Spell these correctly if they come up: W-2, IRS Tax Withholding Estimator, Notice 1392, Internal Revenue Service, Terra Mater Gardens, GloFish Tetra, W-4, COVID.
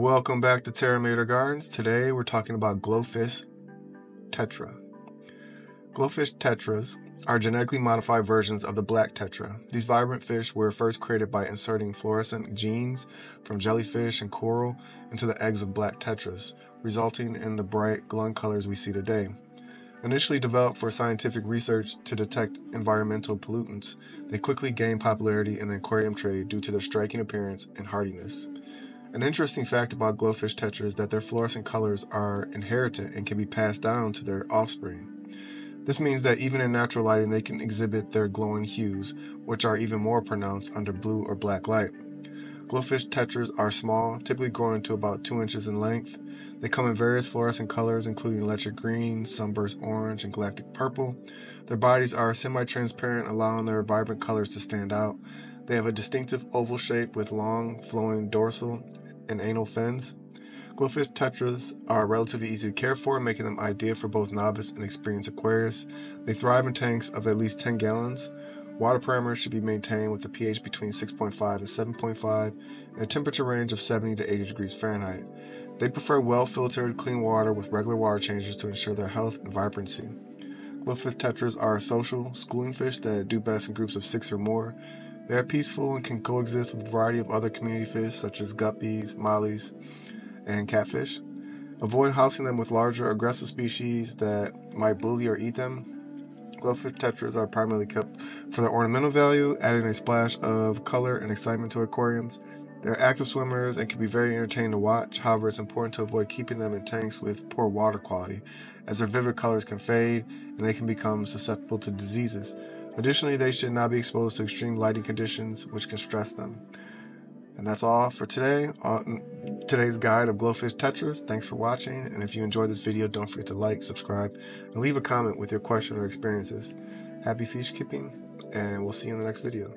Welcome back to Terra Mater Gardens. Today we're talking about GloFish Tetra. GloFish Tetras are genetically modified versions of the black tetra. These vibrant fish were first created by inserting fluorescent genes from jellyfish and coral into the eggs of black tetras, resulting in the bright glowing colors we see today. Initially developed for scientific research to detect environmental pollutants, they quickly gained popularity in the aquarium trade due to their striking appearance and hardiness. An interesting fact about glowfish tetra is that their fluorescent colors are inherited and can be passed down to their offspring. This means that even in natural lighting, they can exhibit their glowing hues, which are even more pronounced under blue or black light. Glowfish tetras are small, typically growing to about 2 inches in length. They come in various fluorescent colors, including electric green, sunburst orange, and galactic purple. Their bodies are semi-transparent, allowing their vibrant colors to stand out. They have a distinctive oval shape with long, flowing dorsal and anal fins. Glowfish tetras are relatively easy to care for, making them ideal for both novice and experienced aquarists. They thrive in tanks of at least 10 gallons. Water parameters should be maintained with a pH between 6.5 and 7.5 and a temperature range of 70 to 80 degrees Fahrenheit. They prefer well-filtered, clean water with regular water changes to ensure their health and vibrancy. Glowfish tetras are social, schooling fish that do best in groups of 6 or more. They are peaceful and can coexist with a variety of other community fish such as guppies, mollies, and catfish. Avoid housing them with larger, aggressive species that might bully or eat them. Glowfish tetras are primarily kept for their ornamental value, adding a splash of color and excitement to aquariums. They're active swimmers and can be very entertaining to watch. However, it's important to avoid keeping them in tanks with poor water quality, as their vivid colors can fade and they can become susceptible to diseases. Additionally, they should not be exposed to extreme lighting conditions, which can stress them. And that's all for today on today's guide of glowfish tetras. Thanks for watching, and if you enjoyed this video, don't forget to like, subscribe, and leave a comment with your question or experiences. Happy fish keeping, and we'll see you in the next video.